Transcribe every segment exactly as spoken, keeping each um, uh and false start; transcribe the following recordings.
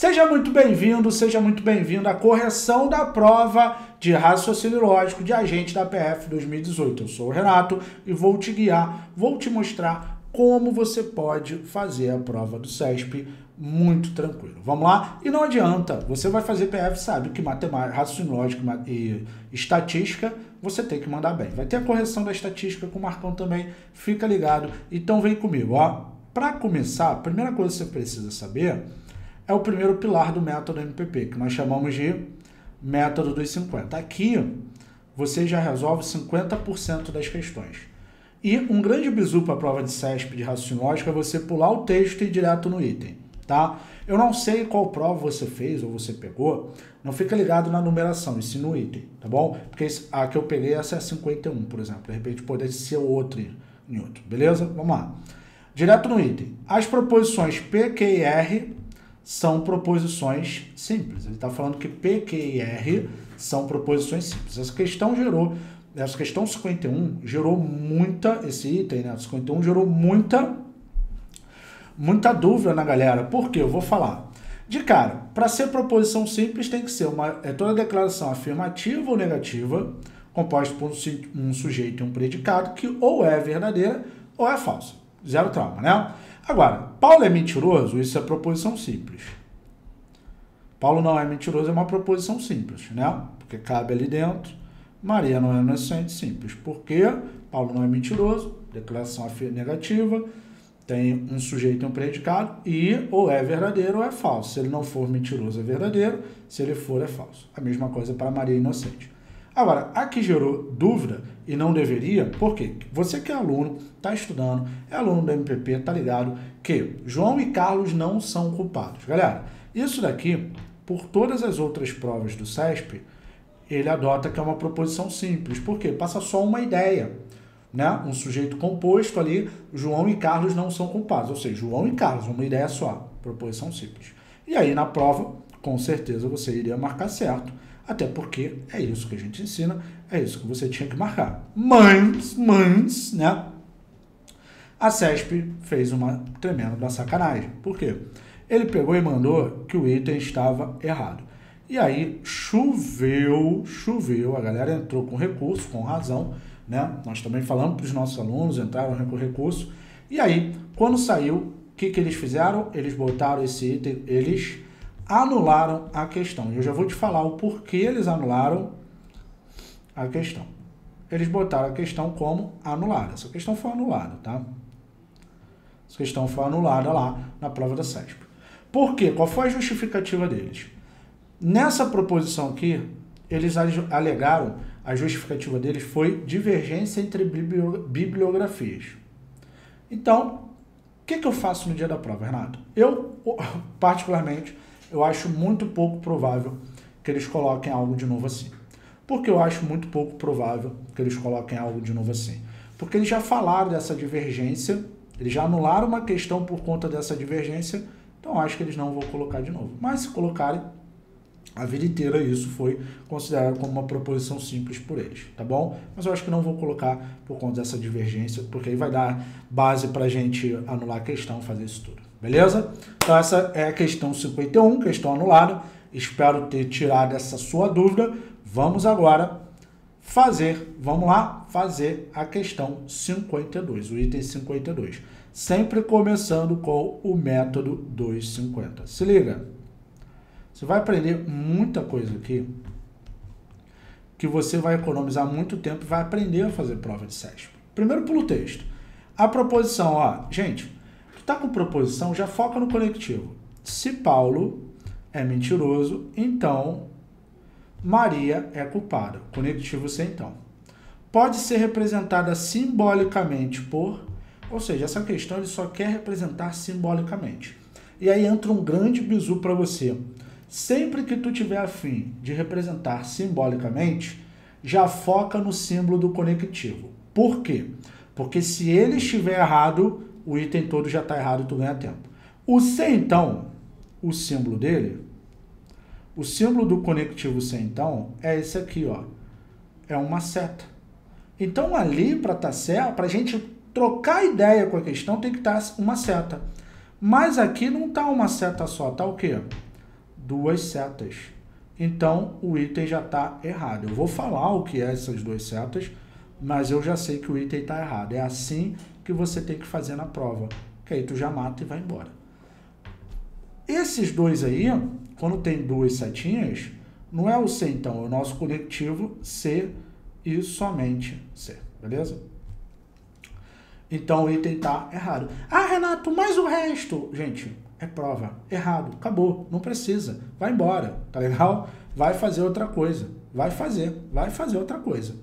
Seja muito bem-vindo, seja muito bem-vindo à correção da prova de raciocínio lógico de agente da P F dois mil e dezoito. Eu sou o Renato e vou te guiar, vou te mostrar como você pode fazer a prova do CESPE muito tranquilo. Vamos lá? E não adianta, você vai fazer P F, sabe que matemática, raciocínio lógico e estatística você tem que mandar bem. Vai ter a correção da estatística com o Marcão também, fica ligado. Então vem comigo, ó. Para começar, a primeira coisa que você precisa saber é o primeiro pilar do método M P P, que nós chamamos de método dos cinquenta. Aqui, você já resolve cinquenta por cento das questões. E um grande bizu para a prova de CESPE de raciocínio lógico é você pular o texto e ir direto no item, tá? Eu não sei qual prova você fez ou você pegou, não fica ligado na numeração, e sim no item, tá bom? Porque a que eu peguei, essa é cinquenta e um, por exemplo. De repente, pode ser outro em outro, beleza? Vamos lá. Direto no item. As proposições P, Q e R são proposições simples. Ele está falando que P, Q e R são proposições simples. Essa questão gerou, essa questão cinquenta e um gerou muita, esse item, né? cinquenta e um gerou muita, muita dúvida na galera. Por quê? Eu vou falar. De cara, para ser proposição simples tem que ser uma, é toda declaração afirmativa ou negativa, composta por um, um sujeito e um predicado, que ou é verdadeira ou é falsa. Zero trauma, né? Agora, Paulo é mentiroso? Isso é proposição simples. Paulo não é mentiroso, é uma proposição simples, né? Porque cabe ali dentro. Maria não é inocente, simples. Porque Paulo não é mentiroso, declaração negativa, tem um sujeito e um predicado, e ou é verdadeiro ou é falso. Se ele não for mentiroso, é verdadeiro. Se ele for, é falso. A mesma coisa para Maria inocente. Agora, a que gerou dúvida, e não deveria, por quê? Você que é aluno, está estudando, é aluno do M P P, está ligado que João e Carlos não são culpados. Galera, isso daqui, por todas as outras provas do CESPE, ele adota que é uma proposição simples. Por quê? Passa só uma ideia, né? Um sujeito composto ali, João e Carlos não são culpados. Ou seja, João e Carlos, uma ideia só, proposição simples. E aí, na prova, com certeza você iria marcar certo. Até porque é isso que a gente ensina, é isso que você tinha que marcar. Mas, mas, né? A CESPE fez uma tremenda sacanagem. Por quê? Ele pegou e mandou que o item estava errado. E aí choveu, choveu, a galera entrou com recurso, com razão, né? Nós também falamos para os nossos alunos, entraram com recurso. E aí, quando saiu, o que, que eles fizeram? Eles botaram esse item, eles anularam a questão. Eu já vou te falar o porquê eles anularam a questão. Eles botaram a questão como anulada. Essa questão foi anulada, tá? Essa questão foi anulada lá na prova da CESPE. Por quê? Qual foi a justificativa deles? Nessa proposição aqui, eles alegaram, a justificativa deles foi divergência entre bibliografias. Então, o que, que eu faço no dia da prova, Renato? Eu, particularmente, eu acho muito pouco provável que eles coloquem algo de novo assim. Por que eu acho muito pouco provável que eles coloquem algo de novo assim? Porque eles já falaram dessa divergência, eles já anularam uma questão por conta dessa divergência, então eu acho que eles não vão colocar de novo. Mas se colocarem, a vida inteira isso foi considerado como uma proposição simples por eles, tá bom? Mas eu acho que não vou colocar por conta dessa divergência, porque aí vai dar base pra gente anular a questão, fazer isso tudo. Beleza? Então essa é a questão cinquenta e um, questão anulada. Espero ter tirado essa sua dúvida. Vamos agora fazer, vamos lá, fazer a questão cinquenta e dois, o item cinquenta e dois. Sempre começando com o método duzentos e cinquenta. Se liga, você vai aprender muita coisa aqui, que você vai economizar muito tempo e vai aprender a fazer prova de CESPE. Primeiro pelo texto. A proposição, ó, gente... Tá com proposição, já foca no conectivo. Se Paulo é mentiroso, então Maria é culpada. Conectivo sem então. Pode ser representada simbolicamente por... Ou seja, essa questão ele só quer representar simbolicamente. E aí entra um grande bizu para você. Sempre que tu tiver a fim de representar simbolicamente, já foca no símbolo do conectivo. Por quê? Porque se ele estiver errado... O item todo já está errado, tu ganha tempo. O sem então, o símbolo dele, o símbolo do conectivo sem então é esse aqui, ó. É uma seta. Então ali para tá certo, para a gente trocar ideia com a questão tem que estar uma seta. Mas aqui não tá uma seta só, tá o quê? duas setas. Então, o item já está errado. Eu vou falar o que é essas duas setas, mas eu já sei que o item está errado. É assim que você tem que fazer na prova, que aí tu já mata e vai embora. Esses dois aí, quando tem duas setinhas, não é o C, então, é o nosso conectivo C e somente C, beleza? Então o item tá errado. Ah, Renato, mas o resto... Gente, é prova. Errado. Acabou. Não precisa. Vai embora. Tá legal? Vai fazer outra coisa. Vai fazer. Vai fazer outra coisa.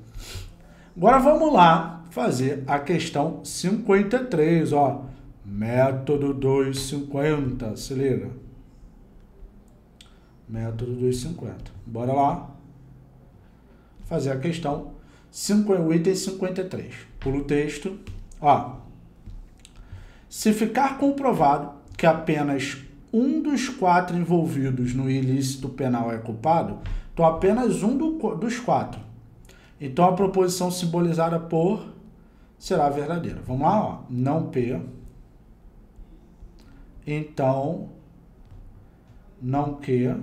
Agora vamos lá fazer a questão cinquenta e três, ó. Método duzentos e cinquenta. Se liga. Método duzentos e cinquenta. Bora lá. Fazer a questão cinquenta, item cinquenta e três. Pula o texto. Ó, se ficar comprovado que apenas um dos quatro envolvidos no ilícito penal é culpado, então apenas um do, dos quatro. Então a proposição simbolizada por será verdadeira. Vamos lá, ó. Não P. Então, não Q.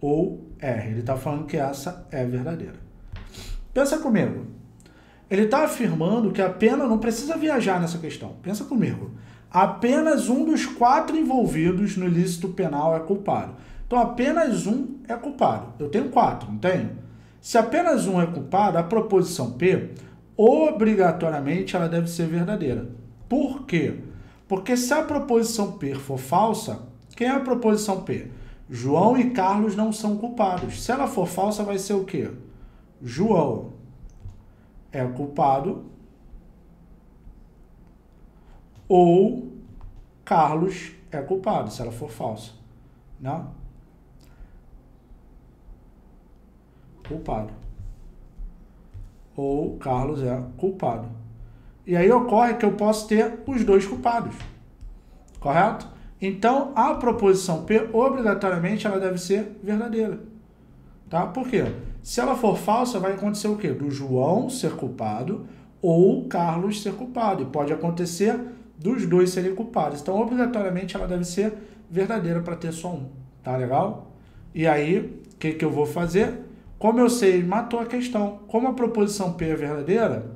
Ou R. Ele está falando que essa é verdadeira. Pensa comigo. Ele está afirmando que apenas... Não precisa viajar nessa questão. Pensa comigo. Apenas um dos quatro envolvidos no ilícito penal é culpado. Então, apenas um é culpado. Eu tenho quatro, não tenho? Se apenas um é culpado, a proposição P, obrigatoriamente, ela deve ser verdadeira. Por quê? Porque se a proposição P for falsa, quem é a proposição P? João e Carlos não são culpados. Se ela for falsa, vai ser o quê? João é culpado ou Carlos é culpado, se ela for falsa, né? Culpado ou Carlos é culpado. E aí ocorre que eu posso ter os dois culpados, correto? Então a proposição P obrigatoriamente ela deve ser verdadeira, tá? Por quê? Se ela for falsa, vai acontecer o quê? Do João ser culpado ou Carlos ser culpado. E pode acontecer dos dois serem culpados. Então, obrigatoriamente, ela deve ser verdadeira para ter só um. Tá legal? E aí, o que, que eu vou fazer? Como eu sei, matou a questão. Como a proposição P é verdadeira,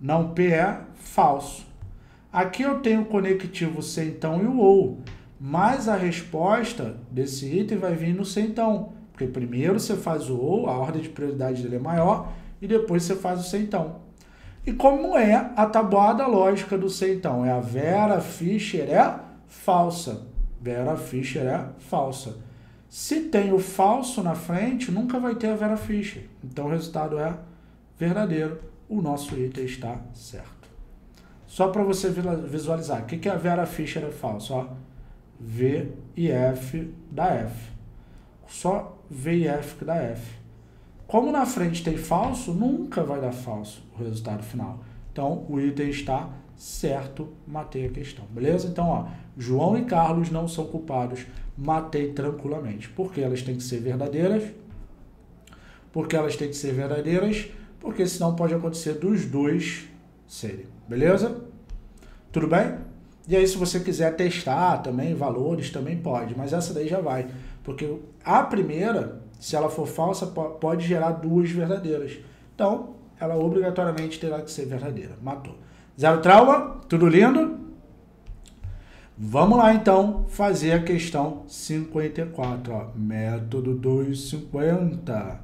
não P é falso. Aqui eu tenho o conectivo C, então, e o ou. Mas a resposta desse item vai vir no C, então. Porque primeiro você faz o ou, a ordem de prioridade dele é maior, e depois você faz o C então. E como é a tabuada lógica do C então? É a Vera Fischer é falsa. Vera Fischer é falsa. Se tem o falso na frente, nunca vai ter a Vera Fischer. Então o resultado é verdadeiro. O nosso item está certo. Só para você visualizar, o que é a Vera Fischer é falsa? Ó, V e F dá F. Só V e F que dá F. Como na frente tem falso, nunca vai dar falso o resultado final. Então, o item está certo, matei a questão, beleza? Então, ó, João e Carlos não são culpados, matei tranquilamente. Por que elas têm que ser verdadeiras? Porque elas têm que ser verdadeiras, porque senão pode acontecer dos dois serem, beleza? Tudo bem? E aí, se você quiser testar também, valores também pode, mas essa daí já vai. Porque a primeira, se ela for falsa, pode gerar duas verdadeiras. Então, ela obrigatoriamente terá que ser verdadeira. Matou. Zero trauma? Tudo lindo? Vamos lá, então, fazer a questão cinquenta e quatro. Ó. Método duzentos e cinquenta.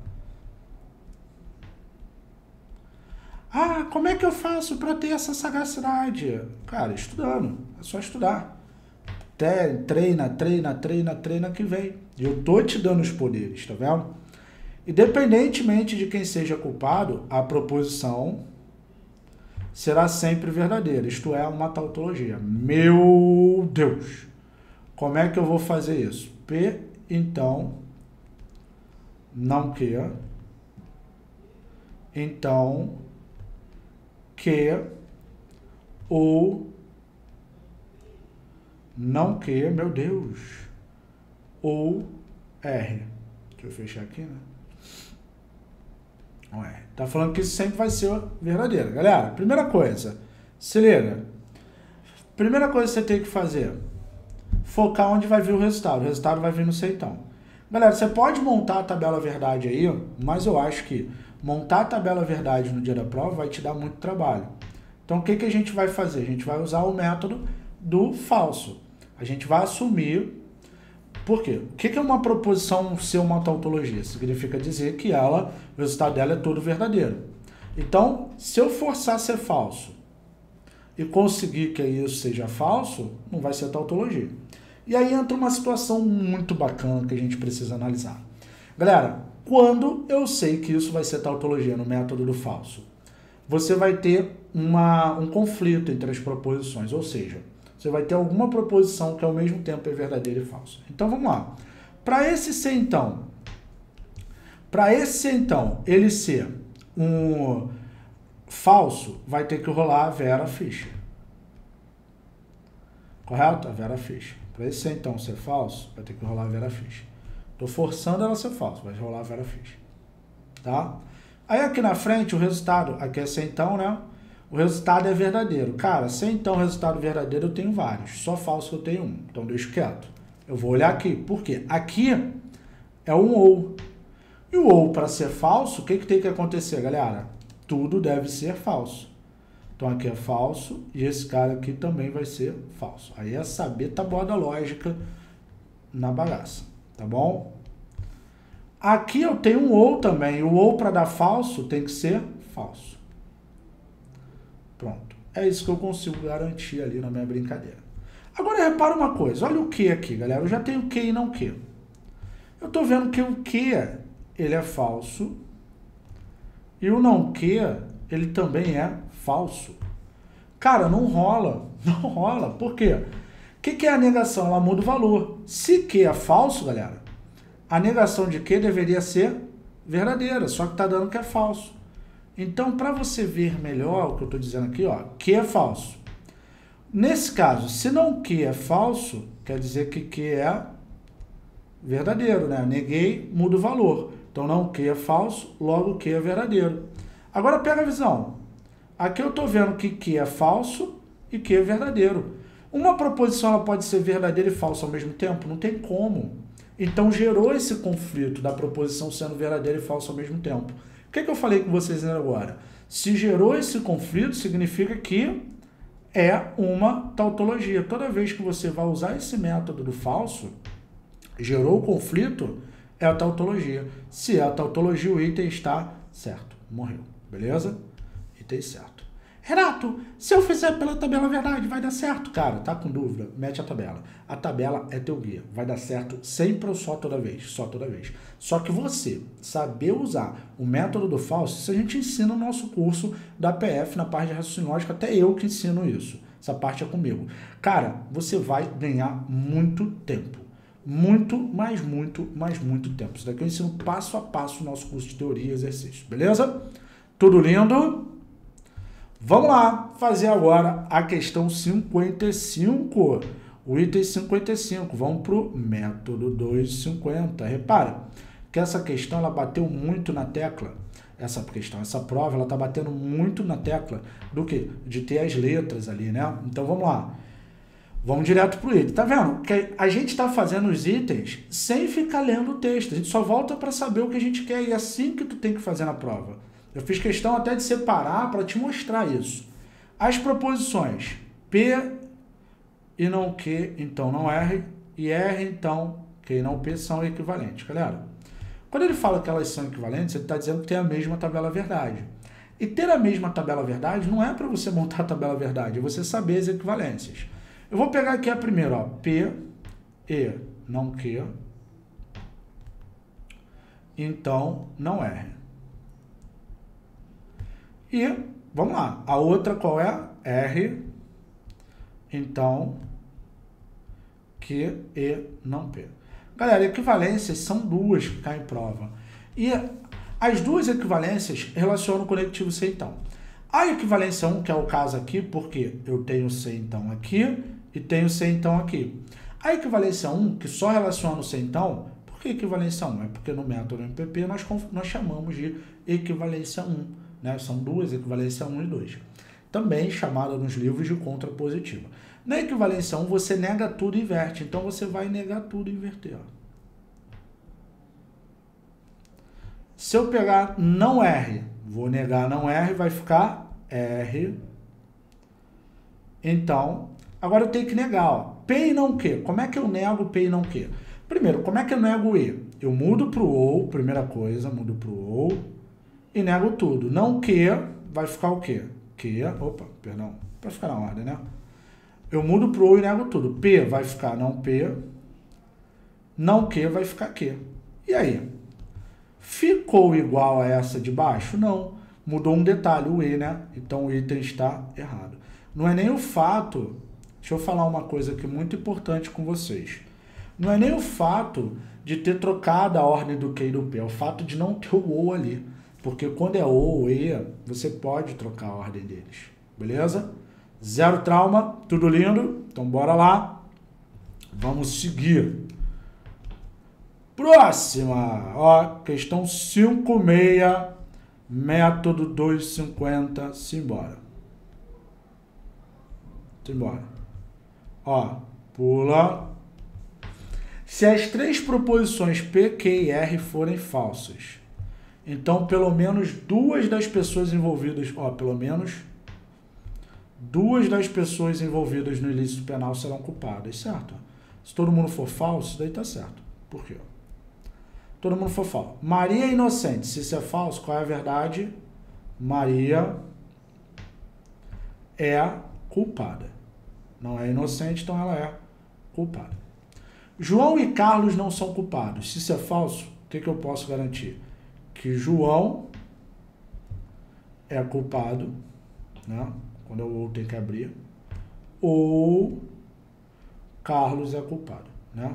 Ah, como é que eu faço para ter essa sagacidade? Cara, estudando. É só estudar. Treina, treina, treina, treina que vem. Eu tô te dando os poderes, tá vendo? Independentemente de quem seja culpado, a proposição será sempre verdadeira. Isto é uma tautologia. Meu Deus! Como é que eu vou fazer isso? P, então, não Q. Então, Q ou não Q, meu Deus, ou R. Deixa eu fechar aqui, né? Não é. Tá falando que isso sempre vai ser verdadeiro. Galera, primeira coisa, se liga. Primeira coisa que você tem que fazer, focar onde vai vir o resultado. O resultado vai vir no seitão. Galera, você pode montar a tabela verdade aí, mas eu acho que montar a tabela verdade no dia da prova vai te dar muito trabalho. Então, o que, que a gente vai fazer? A gente vai usar o método do falso. A gente vai assumir... Por quê? O que, que é uma proposição ser uma tautologia? Significa dizer que ela, o resultado dela é todo verdadeiro. Então, se eu forçar a ser falso e conseguir que isso seja falso, não vai ser tautologia. E aí entra uma situação muito bacana que a gente precisa analisar. Galera, quando eu sei que isso vai ser tautologia no método do falso, você vai ter uma, um conflito entre as proposições, ou seja, você vai ter alguma proposição que ao mesmo tempo é verdadeira e falsa. Então vamos lá. Para esse ser então, para esse ser então, ele ser um falso, vai ter que rolar a Vera Fischer. Correto? A Vera Fischer. Para esse ser então ser falso, vai ter que rolar a Vera Fischer. Estou forçando ela a ser falso, vai rolar a Vera Fischer. Tá? Aí aqui na frente o resultado, aqui é ser então, né? O resultado é verdadeiro. Cara, se então o resultado verdadeiro eu tenho vários, só falso eu tenho um. Então deixo quieto. Eu vou olhar aqui. Por quê? Aqui é um ou. E o ou para ser falso, o que, que tem que acontecer, galera? Tudo deve ser falso. Então aqui é falso e esse cara aqui também vai ser falso. Aí é saber tabuada lógica na bagaça, tá bom? Aqui eu tenho um ou também. O ou para dar falso tem que ser falso. Pronto, é isso que eu consigo garantir ali na minha brincadeira. Agora repara uma coisa, olha o que aqui, galera. Eu já tenho que e não que. Eu tô vendo que o que ele é falso e o não que ele também é falso. Cara, não rola, não rola. Por quê? O que, que é a negação? Ela muda o valor. Se que é falso, galera, a negação de que deveria ser verdadeira, só que tá dando que é falso. Então, para você ver melhor o que eu estou dizendo aqui, ó, que é falso. Nesse caso, se não que é falso, quer dizer que que é verdadeiro, né? Neguei, muda o valor. Então, não que é falso, logo que é verdadeiro. Agora, pega a visão. Aqui eu estou vendo que que é falso e que é verdadeiro. Uma proposição ela pode ser verdadeira e falsa ao mesmo tempo? Não tem como. Então, gerou esse conflito da proposição sendo verdadeira e falsa ao mesmo tempo. O que, que eu falei com vocês agora? Se gerou esse conflito, significa que é uma tautologia. Toda vez que você vai usar esse método do falso, gerou o conflito, é a tautologia. Se é a tautologia, o item está certo. Morreu. Beleza? Item certo. Renato, se eu fizer pela tabela verdade, vai dar certo? Cara, tá com dúvida? Mete a tabela. A tabela é teu guia. Vai dar certo sempre ou só toda vez? Só toda vez. Só que você saber usar o método do falso, isso a gente ensina no nosso curso da P F, na parte de raciocínio lógico, até eu que ensino isso. Essa parte é comigo. Cara, você vai ganhar muito tempo. Muito, mas muito, mas muito tempo. Isso daqui eu ensino passo a passo no nosso curso de teoria e exercício. Beleza? Tudo lindo? Vamos lá fazer agora a questão cinquenta e cinco, o item cinquenta e cinco. Vamos para o método duzentos e cinquenta. Repara que essa questão ela bateu muito na tecla. Essa questão, essa prova, ela está batendo muito na tecla do que? De ter as letras ali, né? Então vamos lá. Vamos direto para o item. Tá vendo? Que a gente está fazendo os itens sem ficar lendo o texto. A gente só volta para saber o que a gente quer e é assim que tu tem que fazer na prova. Eu fiz questão até de separar para te mostrar isso. As proposições P e não Q, então não R, e R, então Q e não P são equivalentes, galera. Quando ele fala que elas são equivalentes, ele está dizendo que tem a mesma tabela verdade. E ter a mesma tabela verdade não é para você montar a tabela verdade, é você saber as equivalências. Eu vou pegar aqui a primeira, ó, P e não Q, então não R. E, vamos lá, a outra qual é? R, então, Q e não P. Galera, equivalências são duas que caem em prova. E as duas equivalências relacionam o conectivo C então. A equivalência um, que é o caso aqui, porque eu tenho C então aqui e tenho C então aqui. A equivalência um, que só relaciona o C então, por que equivalência um? É porque no método M P P nós, nós chamamos de equivalência um. Né? São duas, equivalência um e dois. Também chamada nos livros de contrapositiva. Na equivalência um, você nega tudo e inverte. Então, você vai negar tudo e inverter. Ó. Se eu pegar não R, vou negar não R, vai ficar R. Então, agora eu tenho que negar. Ó. P e não Q. Como é que eu nego P e não Q? Primeiro, como é que eu nego E? Eu mudo para o OU, primeira coisa, mudo para o OU e nego tudo. Não Q, vai ficar o quê? Q, opa, perdão, para ficar na ordem, né? Eu mudo para o OU e nego tudo. P vai ficar não P, não Q vai ficar Q. E aí? Ficou igual a essa de baixo? Não. Mudou um detalhe, o E, né? Então o item está errado. Não é nem o fato... Deixa eu falar uma coisa aqui muito importante com vocês. Não é nem o fato de ter trocado a ordem do Q e do P, é o fato de não ter o OU ali. Porque quando é OU, E, você pode trocar a ordem deles. Beleza? Zero trauma, tudo lindo. Então bora lá. Vamos seguir. Próxima. Ó, questão cinco ponto seis, método duzentos e cinquenta, simbora. Simbora. Ó, pula. Se as três proposições P, Q e R forem falsas, então pelo menos duas das pessoas envolvidas, ó, pelo menos duas das pessoas envolvidas no ilícito penal serão culpadas, certo? Se todo mundo for falso, daí tá certo. Por quê? Todo mundo for falso. Maria é inocente. Se isso é falso, qual é a verdade? Maria é culpada. Não é inocente, então ela é culpada. João e Carlos não são culpados. Se isso é falso, o que, que eu posso garantir? Que João é culpado, né? Quando eu vou ter que abrir, ou Carlos é culpado, né?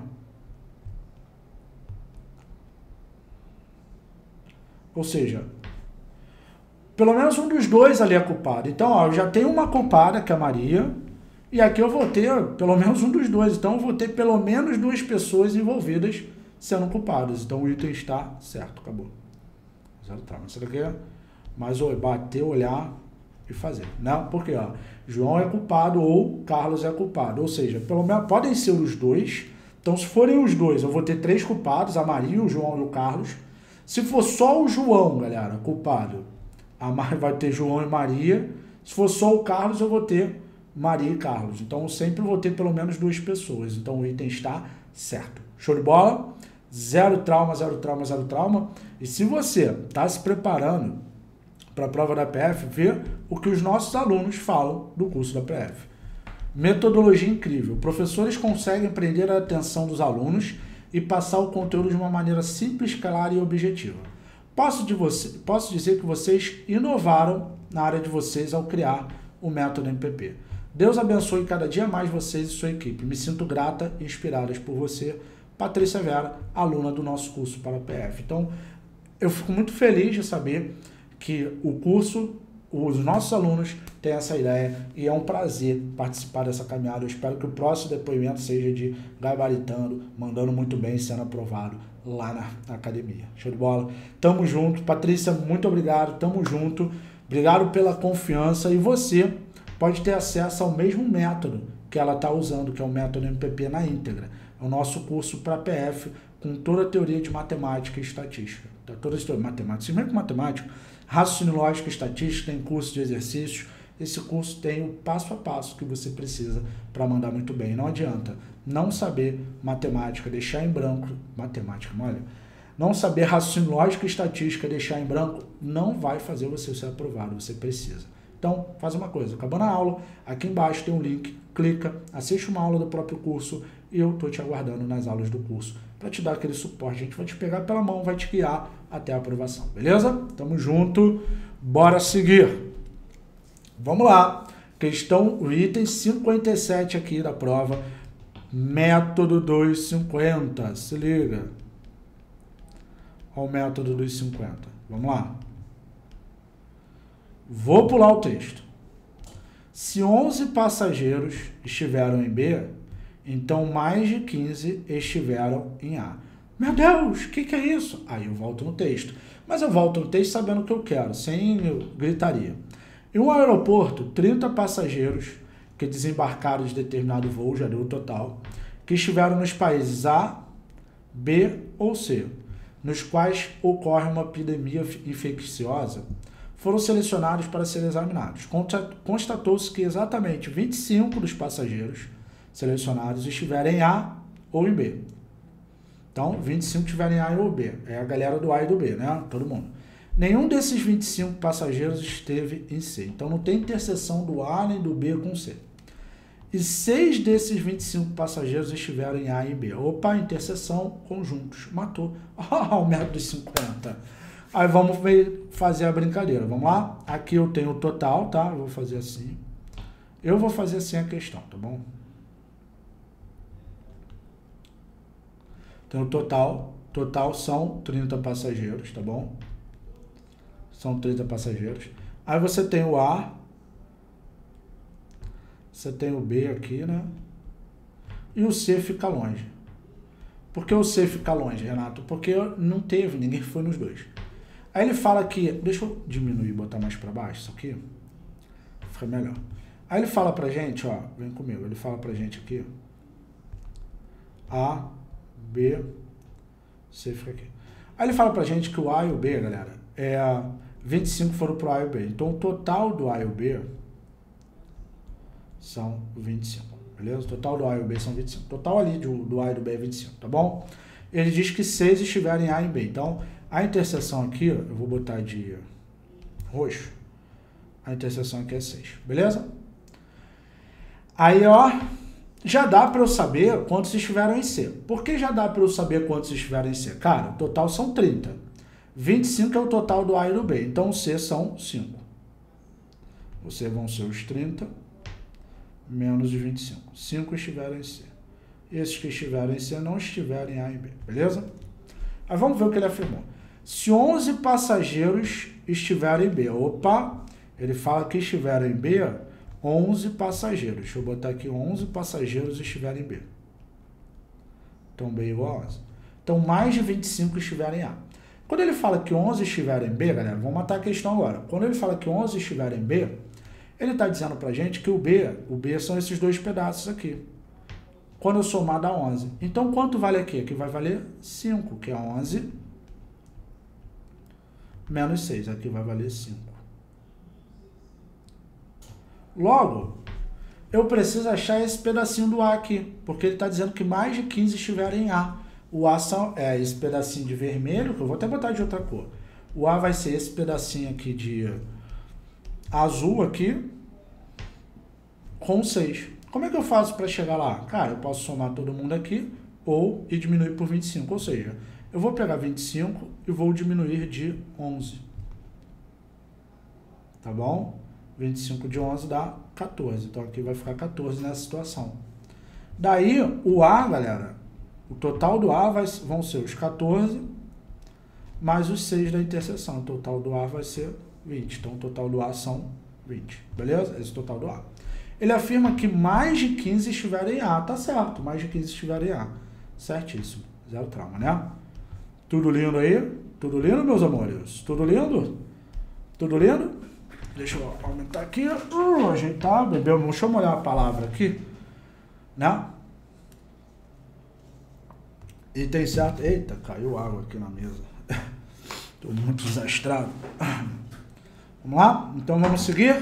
Ou seja, pelo menos um dos dois ali é culpado. Então, ó, eu já tenho uma culpada, que é a Maria. E aqui eu vou ter pelo menos um dos dois. Então, eu vou ter pelo menos duas pessoas envolvidas sendo culpadas. Então, o item está certo. Acabou. Zero trauma. Isso daqui é mais bater, olhar e fazer. Não, porque ó, João é culpado ou Carlos é culpado. Ou seja, pelo menos podem ser os dois. Então, se forem os dois, eu vou ter três culpados. A Maria, o João e o Carlos. Se for só o João, galera, culpado, a Mar... vai ter João e Maria. Se for só o Carlos, eu vou ter... Maria e Carlos. Então, eu sempre vou ter pelo menos duas pessoas. Então, o item está certo. Show de bola? Zero trauma, zero trauma, zero trauma. E se você está se preparando para a prova da P F, vê o que os nossos alunos falam do curso da P F. Metodologia incrível. Professores conseguem prender a atenção dos alunos e passar o conteúdo de uma maneira simples, clara e objetiva. Posso, de você, posso dizer que vocês inovaram na área de vocês ao criar o método M P P. Deus abençoe cada dia mais vocês e sua equipe. Me sinto grata e inspiradas por você, Patrícia Vera, aluna do nosso curso para a P F. Então, eu fico muito feliz de saber que o curso, os nossos alunos têm essa ideia e é um prazer participar dessa caminhada. Eu espero que o próximo depoimento seja de gabaritando, mandando muito bem, sendo aprovado lá na academia. Show de bola? Tamo junto. Patrícia, muito obrigado. Tamo junto. Obrigado pela confiança e você pode ter acesso ao mesmo método que ela está usando, que é o método M P P na íntegra. É o nosso curso para P F com toda a teoria de matemática e estatística. Tá? Toda a teoria matemática, se bem que matemática, raciocínio lógico e estatística, tem curso de exercícios. Esse curso tem o passo a passo que você precisa para mandar muito bem. Não adianta não saber matemática, deixar em branco. Matemática, olha... Não saber raciocínio lógico e estatística, deixar em branco, não vai fazer você ser aprovado, você precisa. Então, faz uma coisa, acabando a aula, aqui embaixo tem um link, clica, assiste uma aula do próprio curso e eu estou te aguardando nas aulas do curso para te dar aquele suporte. A gente vai te pegar pela mão, vai te guiar até a aprovação, beleza? Tamo junto, bora seguir. Vamos lá, questão, o item cinquenta e sete aqui da prova, método duzentos e cinquenta, se liga. Ao método dos cinquenta. Vamos lá. Vou pular o texto. Se onze passageiros estiveram em B, então mais de quinze estiveram em A. Meu Deus, o que, que é isso? Aí eu volto no texto. Mas eu volto no texto sabendo o que eu quero, sem gritaria. Em um aeroporto, trinta passageiros que desembarcaram de determinado voo, já deu o total, que estiveram nos países A, B ou C, nos quais ocorre uma epidemia infecciosa, foram selecionados para serem examinados. Constatou-se que exatamente vinte e cinco dos passageiros selecionados estiveram em A ou em B. Então, vinte e cinco estiveram em A ou B. É a galera do A e do B, né? Todo mundo. Nenhum desses vinte e cinco passageiros esteve em C. Então, não tem interseção do A nem do B com C. E seis desses vinte e cinco passageiros estiveram em A e em B. Opa, interseção, conjuntos. Matou. Ah, o método dos cinquenta. Aí vamos fazer a brincadeira. Vamos lá? Aqui eu tenho o total, tá? Eu vou fazer assim. Eu vou fazer assim a questão, tá bom? Tenho o total. Total são trinta passageiros, tá bom? São trinta passageiros. Aí você tem o A. Você tem o B aqui, né? E o C fica longe. Por que o C fica longe, Renato? Porque não teve, ninguém foi nos dois. Aí ele fala que... Deixa eu diminuir e botar mais para baixo isso aqui. Fica melhor. Aí ele fala pra gente, ó. Vem comigo. Ele fala pra gente aqui. A, B, C fica aqui. Aí ele fala pra gente que o A e o B, galera, é... vinte e cinco foram pro A e o B. Então o total do A e o B... são vinte e cinco, beleza? O total do A e do B são vinte e cinco. O total ali do, do A e do B é vinte e cinco, tá bom? Ele diz que seis estiverem em A e em B. Então, a interseção aqui, ó, eu vou botar de roxo. A interseção aqui é seis, beleza? Aí, ó, já dá para eu saber quantos estiveram em C. Por que já dá para eu saber quantos estiveram em C? Cara, o total são trinta. vinte e cinco é o total do A e do B. Então, o C são cinco. Vocês vão ser os trinta... menos de vinte e cinco. cinco estiveram em C. Esses que estiveram em C não estiveram em A e B, beleza? Aí vamos ver o que ele afirmou. Se onze passageiros estiverem em B, opa, ele fala que estiveram em B, onze passageiros. Deixa eu botar aqui, onze passageiros estiveram em B. Então, B igual a onze. Então, mais de vinte e cinco estiveram em A. Quando ele fala que onze estiveram em B, galera, vamos matar a questão agora. Quando ele fala que onze estiveram em B, ele está dizendo para a gente que o B, o B são esses dois pedaços aqui. Quando eu somar dá onze. Então, quanto vale aqui? Aqui vai valer cinco, que é onze, menos seis. Aqui vai valer cinco. Logo, eu preciso achar esse pedacinho do A aqui, porque ele está dizendo que mais de quinze estiverem em A. O A são, é esse pedacinho de vermelho, que eu vou até botar de outra cor. O A vai ser esse pedacinho aqui de... azul aqui com seis. Como é que eu faço para chegar lá? Cara, eu posso somar todo mundo aqui ou e diminuir por vinte e cinco. Ou seja, eu vou pegar vinte e cinco e vou diminuir de onze. Tá bom? vinte e cinco de onze dá quatorze. Então aqui vai ficar quatorze nessa situação. Daí o A, galera, o total do A vai, vão ser os quatorze mais os seis da interseção. O total do A vai ser vinte. Então, o total do A são vinte. Beleza? Esse é o total do A. Ele afirma que mais de quinze estiverem em A. Tá certo. Mais de quinze estiverem em A. Certíssimo. Zero trauma, né? Tudo lindo aí? Tudo lindo, meus amores? Tudo lindo? Tudo lindo? Deixa eu aumentar aqui. Uh, ajeitar, bebê. Deixa eu molhar a palavra aqui. Né? E tem certo... Eita, caiu água aqui na mesa. Tô muito desastrado. Vamos lá? Então vamos seguir?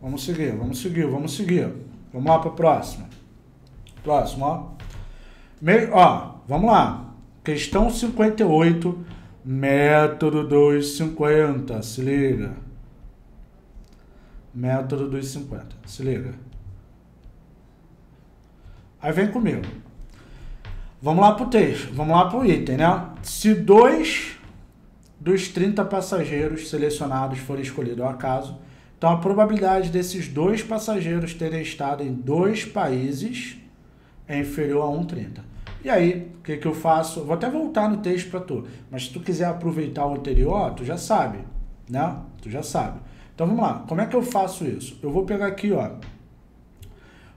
Vamos seguir, vamos seguir, vamos seguir. Vamos lá para a próxima. Próximo, ó. Me... ó. Vamos lá. Questão cinquenta e oito, método dos cinquenta. Se liga. Método dos cinquenta. Se liga. Aí vem comigo. Vamos lá para o texto. Vamos lá para o item, né? Se dois... dos trinta passageiros selecionados forem escolhidos ao acaso, então a probabilidade desses dois passageiros terem estado em dois países é inferior a um trinta. E aí, o que, que eu faço? Vou até voltar no texto para tu, mas se tu quiser aproveitar o anterior, tu já sabe, né? Tu já sabe. Então vamos lá, como é que eu faço isso? Eu vou pegar aqui, ó,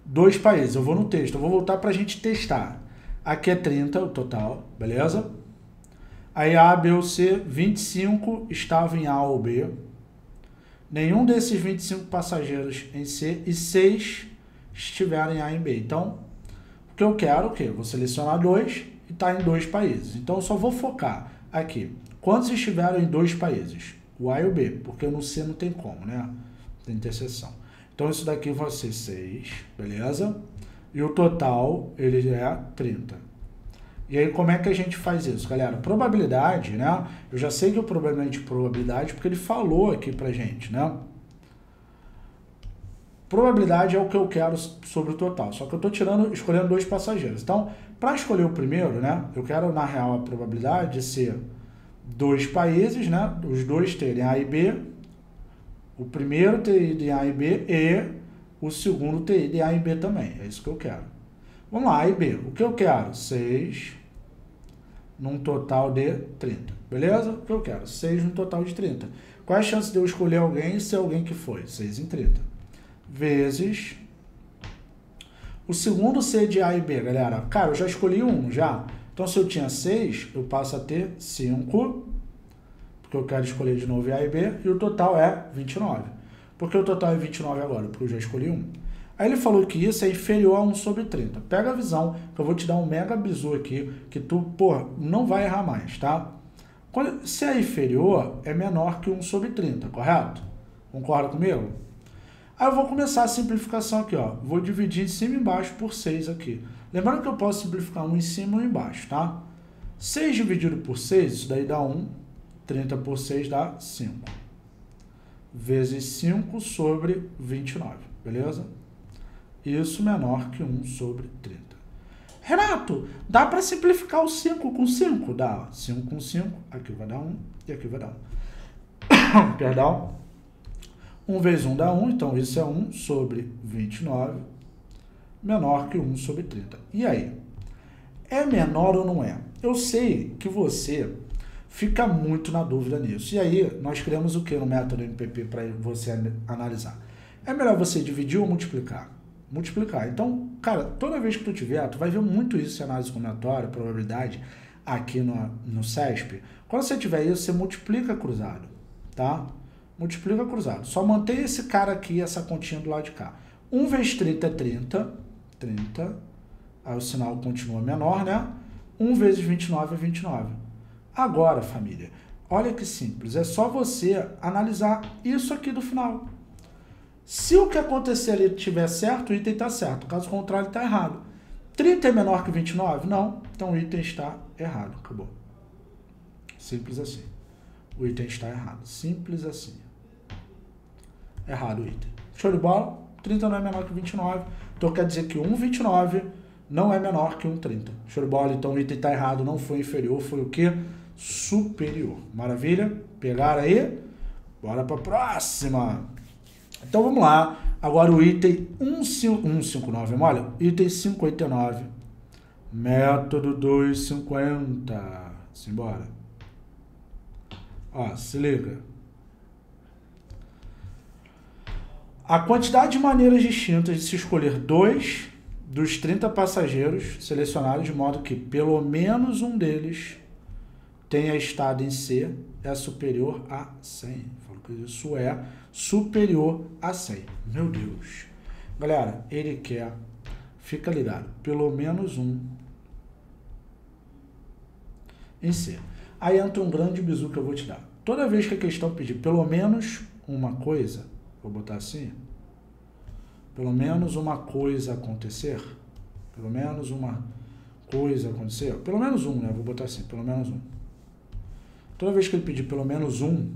dois países, eu vou no texto, eu vou voltar para a gente testar. Aqui é trinta o total, beleza? Aí A, B ou C, vinte e cinco estavam em A ou B. nenhum desses vinte e cinco passageiros em C e seis estiverem em A e em B. Então, o que eu quero, o que? Eu vou selecionar dois e está em dois países. Então, eu só vou focar aqui. Quantos estiveram em dois países? O A e o B, porque no C não tem como, né? Tem interseção. Então, isso daqui vai ser seis, beleza? E o total, ele é trinta. E aí, como é que a gente faz isso, galera? Probabilidade, né? Eu já sei que o problema é de probabilidade, porque ele falou aqui pra gente, né? Probabilidade é o que eu quero sobre o total, só que eu tô tirando, escolhendo dois passageiros. Então, para escolher o primeiro, né? Eu quero, na real, a probabilidade de ser dois países, né? Os dois terem A e B, o primeiro ter ido em A e B e o segundo ter ido em A e B também. É isso que eu quero. Vamos lá, A e B. O que eu quero? seis num total de trinta. Beleza? O que eu quero? seis num total de trinta. Qual é a chance de eu escolher alguém e ser alguém que foi? seis em trinta. Vezes o segundo ser de A e B, galera. Cara, eu já escolhi um já. Então, se eu tinha seis, eu passo a ter cinco, porque eu quero escolher de novo A e B, e o total é vinte e nove. Por que o total é vinte e nove agora? Porque eu já escolhi um. Aí ele falou que isso é inferior a um sobre trinta. Pega a visão, que eu vou te dar um mega bizu aqui, que tu, porra, não vai errar mais, tá? Quando, se é inferior, é menor que um sobre trinta, correto? Concorda comigo? Aí eu vou começar a simplificação aqui, ó. Vou dividir em cima e embaixo por seis aqui. Lembrando que eu posso simplificar um em cima e um embaixo, tá? seis dividido por seis, isso daí dá um. trinta por seis dá cinco. Vezes cinco sobre vinte e nove, beleza? Isso menor que um sobre trinta. Renato, dá para simplificar o cinco com cinco? Dá. cinco com cinco, aqui vai dar um e aqui vai dar um. Perdão. um vezes um dá um, então isso é um sobre vinte e nove, menor que um sobre trinta. E aí? É menor ou não é? Eu sei que você fica muito na dúvida nisso. E aí, nós criamos o que no método M P P para você analisar? É melhor você dividir ou multiplicar? Multiplicar. Então, cara, toda vez que tu tiver, tu vai ver muito isso em análise combinatória, probabilidade, aqui no, no CESPE. Quando você tiver isso, você multiplica cruzado, tá? Multiplica cruzado. Só mantém esse cara aqui, essa continha do lado de cá. um vezes trinta é trinta. trinta. Aí o sinal continua menor, né? um vezes vinte e nove é vinte e nove. Agora, família, olha que simples. É só você analisar isso aqui do final. Se o que acontecer ali estiver certo, o item está certo. Caso contrário, está errado. trinta é menor que vinte e nove? Não. Então o item está errado. Acabou. Simples assim. O item está errado. Simples assim. Errado o item. Show de bola? trinta não é menor que vinte e nove. Então quer dizer que um vírgula vinte e nove não é menor que um vírgula trinta. Show de bola? Então o item está errado, não foi inferior, foi o quê? Superior. Maravilha? Pegaram aí? Bora para a próxima. Então vamos lá. Agora o item cento e cinquenta e nove, olha. Item cinquenta e nove. Método duzentos e cinquenta. Simbora. Ó, se liga. A quantidade de maneiras distintas de se escolher dois dos trinta passageiros selecionados, de modo que pelo menos um deles tenha estado em C, é superior a cem. Falou que isso é superior a cem. Meu Deus. Galera, ele quer, fica ligado, pelo menos um em C. Aí entra um grande bizu que eu vou te dar. Toda vez que a questão pedir pelo menos uma coisa, vou botar assim, pelo menos uma coisa acontecer, pelo menos uma coisa acontecer, pelo menos um, né? Vou botar assim, pelo menos um. Toda vez que ele pedir pelo menos um,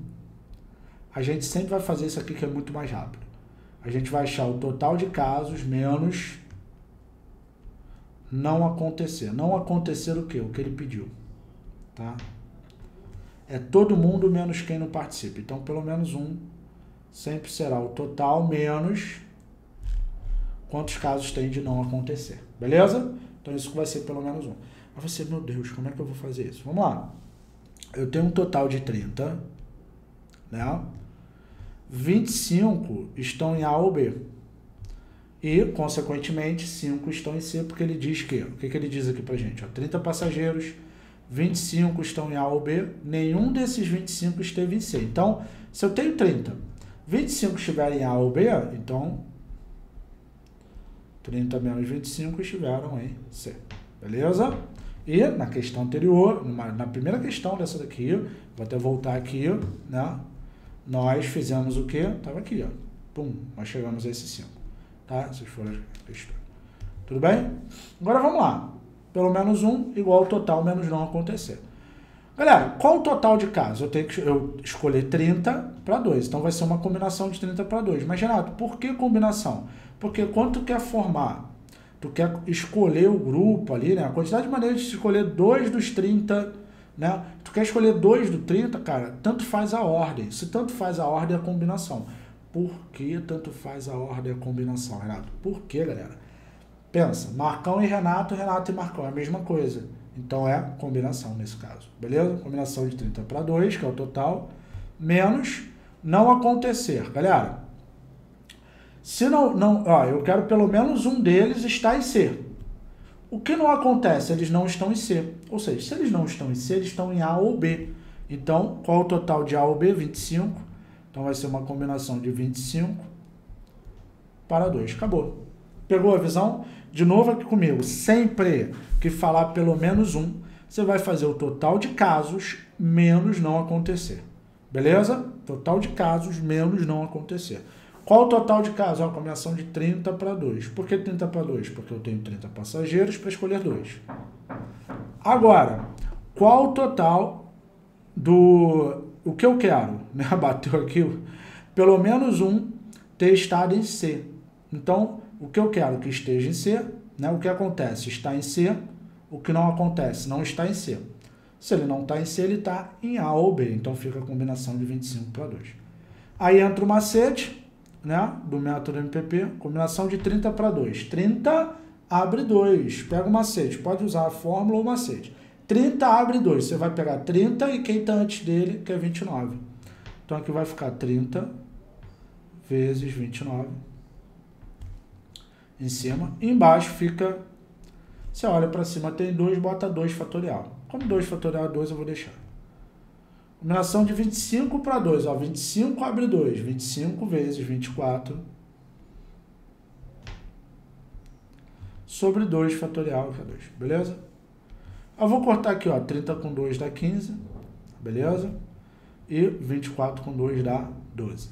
a gente sempre vai fazer isso aqui que é muito mais rápido. A gente vai achar o total de casos menos não acontecer. Não acontecer o que? O que ele pediu, tá? É todo mundo menos quem não participa. Então, pelo menos um sempre será o total menos quantos casos tem de não acontecer, beleza? Então isso vai ser pelo menos um. Mas você, meu Deus, como é que eu vou fazer isso? Vamos lá. Eu tenho um total de trinta, né? vinte e cinco estão em A ou B e, consequentemente, cinco estão em C, porque ele diz que, o que, que ele diz aqui pra gente? Ó, trinta passageiros, vinte e cinco estão em A ou B, nenhum desses vinte e cinco esteve em C. Então, se eu tenho trinta vinte e cinco estiverem em A ou B, então trinta menos vinte e cinco estiveram em C. Beleza? E na questão anterior, numa, na primeira questão dessa daqui, vou até voltar aqui, né? Nós fizemos o que? Estava aqui, ó. Pum, nós chegamos a esse cinco. Tá? Essas foram as questões. Tudo bem? Agora vamos lá. Pelo menos um igual ao total menos não acontecer. Galera, qual o total de casos? Eu tenho que eu escolher trinta para dois. Então vai ser uma combinação de trinta para dois. Mas, Renato, por que combinação? Porque quando tu quer formar, tu quer escolher o grupo ali, né? A quantidade de maneiras de escolher dois dos trinta, né? Tu quer escolher dois do trinta, cara, tanto faz a ordem. Se tanto faz a ordem, é a combinação. Por que tanto faz a ordem e a combinação, Renato? Por que, galera? Pensa, Marcão e Renato, Renato e Marcão, é a mesma coisa. Então é combinação nesse caso, beleza? Combinação de trinta para dois, que é o total, menos não acontecer. Galera, se não, não, ó, eu quero pelo menos um deles estar em C. O que não acontece? Eles não estão em C. Ou seja, se eles não estão em C, eles estão em A ou B. Então, qual é o total de A ou B? vinte e cinco. Então vai ser uma combinação de vinte e cinco para dois. Acabou. Pegou a visão? De novo aqui comigo, sempre que falar pelo menos um, você vai fazer o total de casos menos não acontecer. Beleza? Total de casos menos não acontecer. Qual o total de casos? Ó, a combinação de trinta para dois. Por que trinta para dois? Porque eu tenho trinta passageiros para escolher dois. Agora, qual o total do... O que eu quero? Né? Bateu aqui. Pelo menos um ter estado em C. Então... O que eu quero que esteja em C, né? O que acontece está em C, o que não acontece não está em C. Se ele não está em C, ele está em A ou B, então fica a combinação de vinte e cinco para dois. Aí entra o macete, né? Do método M P P, combinação de trinta para dois. trinta abre dois, pega o macete, pode usar a fórmula ou o macete. trinta abre dois, você vai pegar trinta e quem está antes dele, que é vinte e nove. Então aqui vai ficar trinta vezes vinte e nove. Em cima, e embaixo fica, você olha para cima, tem dois, bota dois fatorial. Como dois fatorial é dois, eu vou deixar. Combinação de vinte e cinco para dois, ó, vinte e cinco abre dois, vinte e cinco vezes vinte e quatro, sobre dois fatorial, que é dois, beleza? Eu vou cortar aqui, ó, trinta com dois dá quinze, beleza? E vinte e quatro com dois dá doze.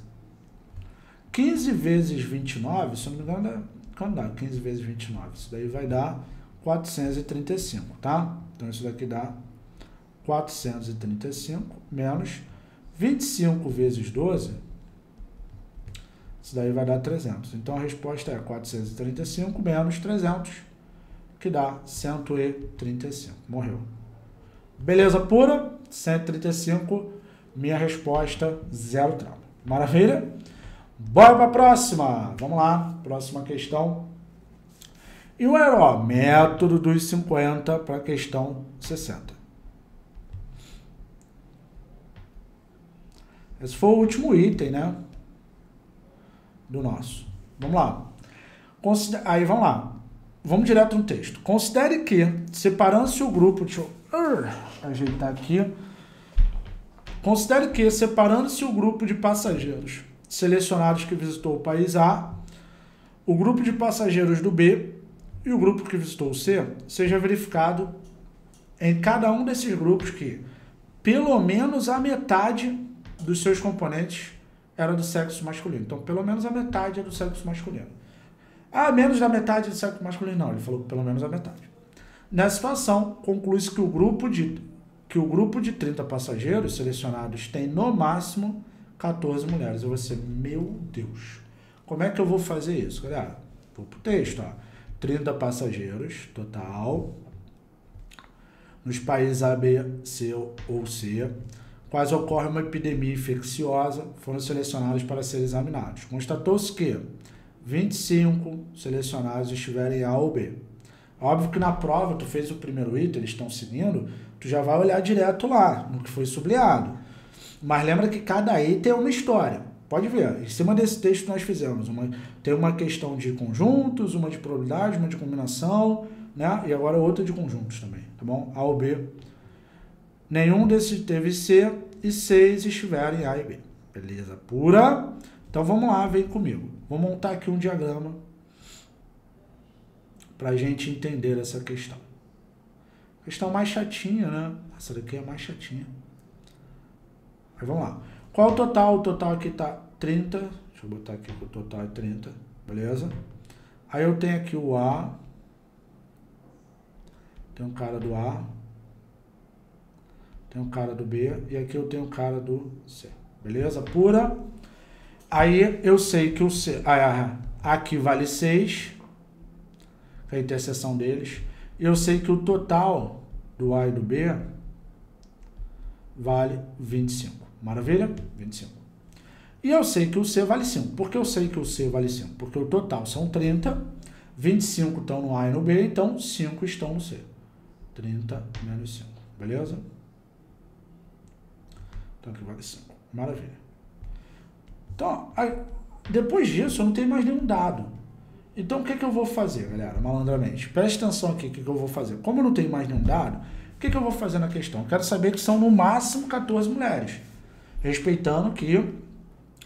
quinze vezes vinte e nove, se não me engano, é... Quando dá quinze vezes vinte e nove, isso daí vai dar quatrocentos e trinta e cinco, tá? Então isso daqui dá quatrocentos e trinta e cinco menos vinte e cinco vezes doze, isso daí vai dar trezentos. Então a resposta é quatrocentos e trinta e cinco menos trezentos, que dá cento e trinta e cinco. Morreu. Beleza pura? cento e trinta e cinco, minha resposta, zero trauma. Maravilha? Bora para a próxima. Vamos lá, próxima questão. E o ó, método dos cinquenta para a questão sessenta. Esse foi o último item, né? Do nosso. Vamos lá. Consider... Aí, vamos lá. Vamos direto no texto. Considere que, separando-se o grupo... Deixa eu ajeitar aqui. Considere que, separando-se o grupo de passageiros... selecionados que visitou o país A, o grupo de passageiros do B e o grupo que visitou o C, seja verificado em cada um desses grupos que pelo menos a metade dos seus componentes era do sexo masculino. Então, pelo menos a metade é do sexo masculino. Ah, menos da metade é do sexo masculino. Não, ele falou pelo menos a metade. Nessa situação, conclui-se que o grupo de, que o grupo de trinta passageiros selecionados tem no máximo... quatorze mulheres. Eu vou ser, meu Deus, como é que eu vou fazer isso, galera? Vou pro texto, ó. trinta passageiros, total, nos países A, B, C ou C, quais ocorre uma epidemia infecciosa, foram selecionados para serem examinados. Constatou-se que vinte e cinco selecionados estiverem em A ou B. Óbvio que na prova, tu fez o primeiro item, eles estão seguindo, tu já vai olhar direto lá, no que foi sublinhado. Mas lembra que cada item é uma história. Pode ver, em cima desse texto nós fizemos. Uma, tem uma questão de conjuntos, uma de probabilidade, uma de combinação, né? E agora outra de conjuntos também, tá bom? A ou B. Nenhum desses teve C e seis estiverem em A e B. Beleza pura? Então vamos lá, vem comigo. Vou montar aqui um diagrama para a gente entender essa questão. Questão mais chatinha, né? Essa daqui é mais chatinha. Mas vamos lá. Qual é o total? O total aqui tá trinta. Deixa eu botar aqui que o total é trinta. Beleza? Aí eu tenho aqui o A. Tem um cara do A. Tem um cara do B. E aqui eu tenho um cara do C. Beleza? Pura. Aí eu sei que o C... Ah, aqui vale seis. A interseção deles. Eu sei que o total do A e do B vale vinte e cinco. Maravilha? vinte e cinco. E eu sei que o C vale cinco. Por que eu sei que o C vale cinco? Porque o total são trinta. vinte e cinco estão no A e no B. Então, cinco estão no C. trinta menos cinco. Beleza? Então, aqui vale cinco. Maravilha. Então, aí, depois disso, eu não tenho mais nenhum dado. Então, o que, que eu vou fazer, galera, malandramente? Presta atenção aqui, o que, que eu vou fazer? Como eu não tenho mais nenhum dado, o que, que eu vou fazer na questão? Eu quero saber que são, no máximo, quatorze mulheres. Respeitando que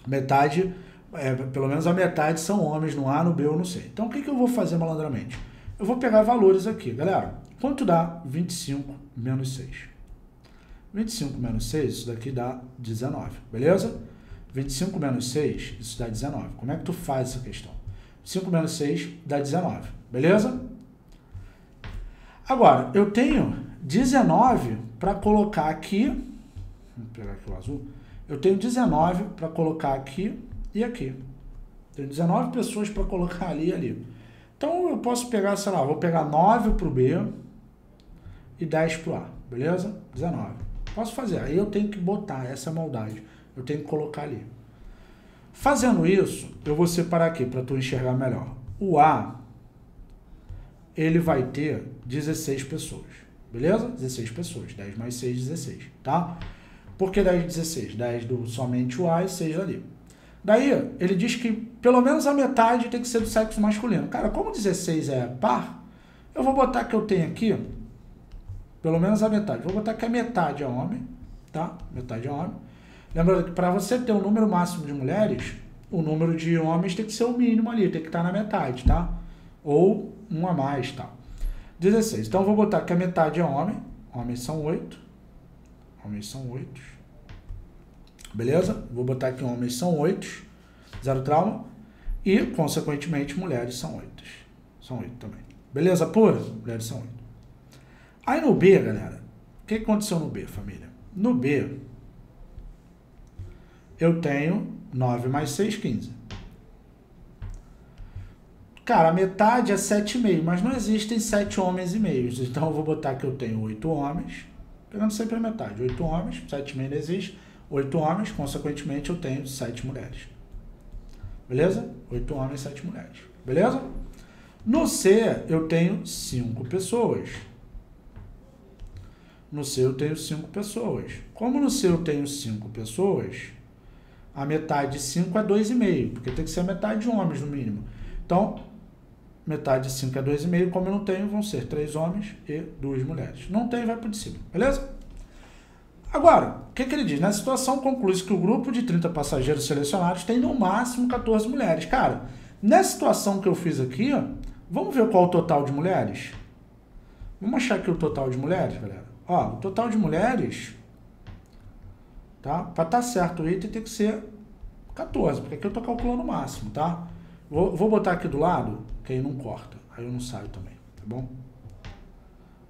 metade, é, pelo menos a metade, são homens no A, no B ou no C. Então, o que, que eu vou fazer, malandramente? Eu vou pegar valores aqui, galera. Quanto dá vinte e cinco menos seis? vinte e cinco menos seis, isso daqui dá dezenove, beleza? vinte e cinco menos seis, isso dá dezenove. Como é que tu faz essa questão? cinco menos seis dá dezenove, beleza? Agora, eu tenho dezenove para colocar aqui, vou pegar aqui o azul, eu tenho dezenove para colocar aqui e aqui. Tenho dezenove pessoas para colocar ali e ali. Então, eu posso pegar, sei lá, vou pegar nove para o B e dez para o A, beleza? dezenove. Posso fazer, aí eu tenho que botar, essa é a maldade, eu tenho que colocar ali. Fazendo isso, eu vou separar aqui para tu enxergar melhor. O A, ele vai ter dezesseis pessoas, beleza? dezesseis pessoas, dez mais seis, dezesseis, tá? Por que dez, dezesseis? dez do somente o A e seis ali. Daí, ele diz que pelo menos a metade tem que ser do sexo masculino. Cara, como dezesseis é par, eu vou botar que eu tenho aqui, pelo menos a metade. Vou botar que a metade é homem, tá? Metade é homem. Lembrando que para você ter o número máximo de mulheres, o número de homens tem que ser o mínimo ali, tem que estar na metade, tá? Ou um a mais, tá? dezesseis. Então, eu vou botar que a metade é homem. Homens são oito. Homens são oito. Beleza? Vou botar que homens são oito. Zero trauma. E, consequentemente, mulheres são oito. São oito também. Beleza pura? Mulheres são oito. Aí no B, galera, o que aconteceu no B, família? No B... eu tenho nove mais seis, quinze. Cara, a metade é sete vírgula cinco, mas não existem sete homens e meios. Então, eu vou botar que eu tenho oito homens, pegando sempre a metade. oito homens, sete vírgula cinco não existe. oito homens, consequentemente, eu tenho sete mulheres. Beleza? oito homens, sete mulheres. Beleza? No C, eu tenho cinco pessoas. No C, eu tenho cinco pessoas. Como no C, eu tenho cinco pessoas... a metade de cinco é dois vírgula cinco, porque tem que ser a metade de homens, no mínimo. Então, metade de cinco é dois vírgula cinco, como eu não tenho, vão ser três homens e duas mulheres. Não tem, vai para de cima, beleza? Agora, o que, que ele diz? Na situação, conclui-se que o grupo de trinta passageiros selecionados tem, no máximo, quatorze mulheres. Cara, nessa situação que eu fiz aqui, ó, vamos ver qual é o total de mulheres? Vamos achar aqui o total de mulheres, galera. Ó, o total de mulheres... tá? Para estar certo o item tem que ser quatorze, porque aqui eu estou calculando o máximo, tá? Vou, vou botar aqui do lado, que aí não corta, aí eu não saio também, tá bom?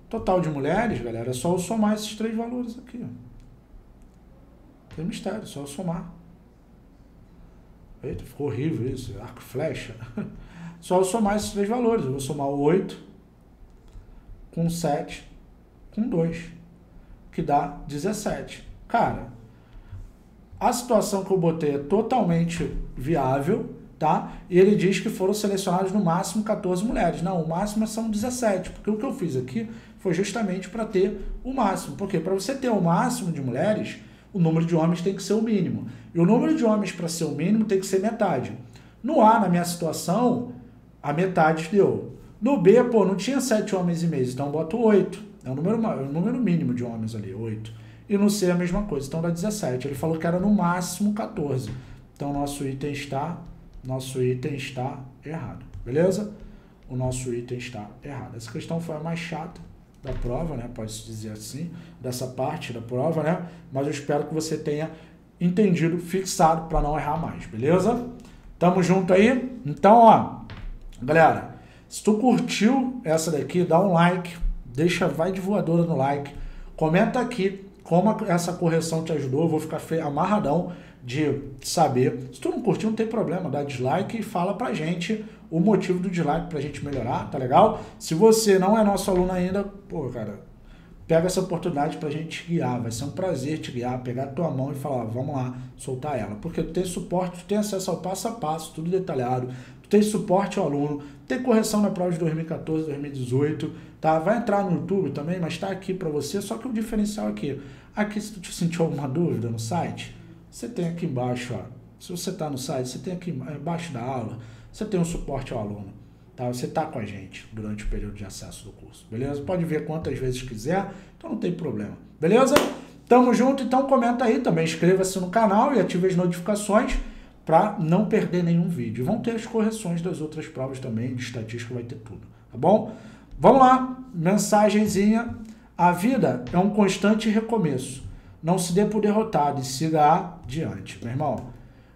Total de mulheres, galera, é só eu somar esses três valores aqui, ó. Tem mistério, é só eu somar. Eita, ficou horrível isso, arco e flecha. Só eu somar esses três valores, eu vou somar o oito com sete com dois, que dá dezessete. Cara... a situação que eu botei é totalmente viável, tá? E ele diz que foram selecionadas no máximo quatorze mulheres. Não, o máximo são dezessete, porque o que eu fiz aqui foi justamente para ter o máximo. Porque para você ter o máximo de mulheres, o número de homens tem que ser o mínimo. E o número de homens para ser o mínimo tem que ser metade. No A, na minha situação, a metade deu. No B, pô, não tinha sete homens e meio, então eu boto oito. É o número, é o número mínimo de homens ali, oito. E no C a mesma coisa, então dá dezessete. Ele falou que era no máximo quatorze. Então, nosso item está, nosso item está errado, beleza? O nosso item está errado. Essa questão foi a mais chata da prova, né? Pode-se dizer assim, dessa parte da prova, né? Mas eu espero que você tenha entendido, fixado, para não errar mais, beleza? Tamo junto aí? Então, ó, galera, se tu curtiu essa daqui, dá um like, deixa, vai de voadora no like, comenta aqui como essa correção te ajudou, eu vou ficar amarradão de saber. Se tu não curtiu, não tem problema, dá dislike e fala pra gente o motivo do dislike pra gente melhorar, tá legal? Se você não é nosso aluno ainda, pô, cara, pega essa oportunidade pra gente te guiar, vai ser um prazer te guiar, pegar a tua mão e falar, ó, vamos lá, soltar ela, porque tu tem suporte, tu tem acesso ao passo a passo, tudo detalhado, tu tem suporte ao aluno, tem correção na prova de dois mil e quatorze, dois mil e dezoito, tá? Vai entrar no YouTube também, mas tá aqui pra você, só que o diferencial aqui, aqui se tu te sentiu alguma dúvida no site, você tem aqui embaixo, ó. Se você está no site, você tem aqui embaixo da aula, você tem um suporte ao aluno, tá? Você está com a gente durante o período de acesso do curso, beleza? Pode ver quantas vezes quiser, então não tem problema, beleza? Tamo junto, então comenta aí também, inscreva-se no canal e ative as notificações para não perder nenhum vídeo. Vão ter as correções das outras provas também, de estatística vai ter tudo, tá bom? Vamos lá, mensagenzinha. A vida é um constante recomeço. Não se dê por derrotado e siga adiante, meu irmão.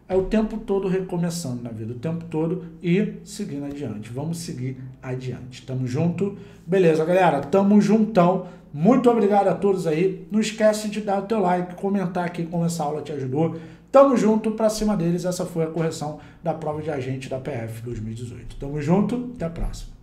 É o tempo todo recomeçando na vida, o tempo todo e seguindo adiante. Vamos seguir adiante. Tamo junto? Beleza, galera? Tamo juntão. Muito obrigado a todos aí. Não esquece de dar o teu like, comentar aqui como essa aula te ajudou. Tamo junto, pra cima deles. Essa foi a correção da prova de agente da P F dois mil e dezoito. Tamo junto, até a próxima.